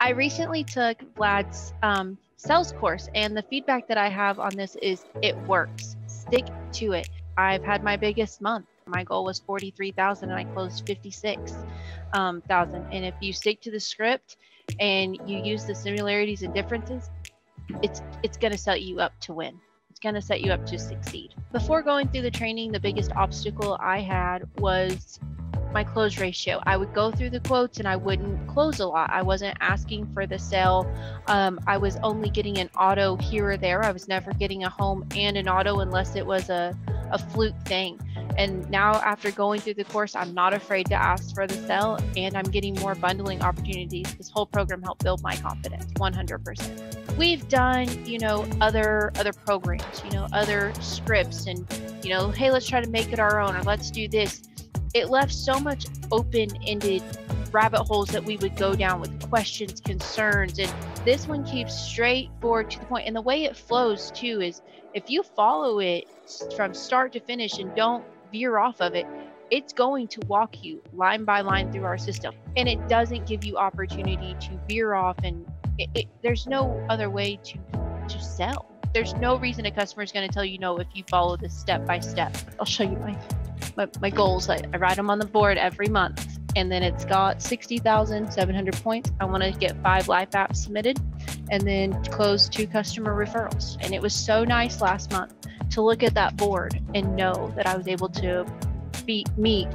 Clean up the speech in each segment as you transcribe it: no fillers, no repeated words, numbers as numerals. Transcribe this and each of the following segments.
I recently took Vlad's sales course, and the feedback that I have on this is it works. Stick to it. I've had my biggest month. My goal was 43,000 and I closed 56,000. And if you stick to the script and you use the similarities and differences, it's going to set you up to win. It's going to set you up to succeed. Before going through the training, the biggest obstacle I had was my close ratio. I would go through the quotes and I wouldn't close a lot. I wasn't asking for the sale. I was only getting an auto here or there. I was never getting a home and an auto unless it was a fluke thing. And now after going through the course, I'm not afraid to ask for the sale, and I'm getting more bundling opportunities. This whole program helped build my confidence 100%. We've done, other programs, other scripts, and, hey, let's try to make it our own, or let's do this. It left so much open-ended rabbit holes that we would go down with questions, concerns, and this one keeps straightforward to the point. And the way it flows too is if you follow it from start to finish and don't veer off of it, it's going to walk you line by line through our system. And it doesn't give you opportunity to veer off, and there's no other way to sell. There's no reason a customer is going to tell you no if you follow this step by step. I'll show you my goals. I write them on the board every month, and then it's got 60,700 points. I want to get 5 life apps submitted and then close 2 customer referrals. And it was so nice last month to look at that board and know that I was able to meet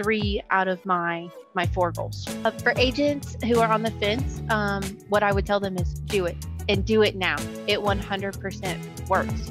3 out of my 4 goals. For agents who are on the fence, what I would tell them is do it, and do it now. It 100% works.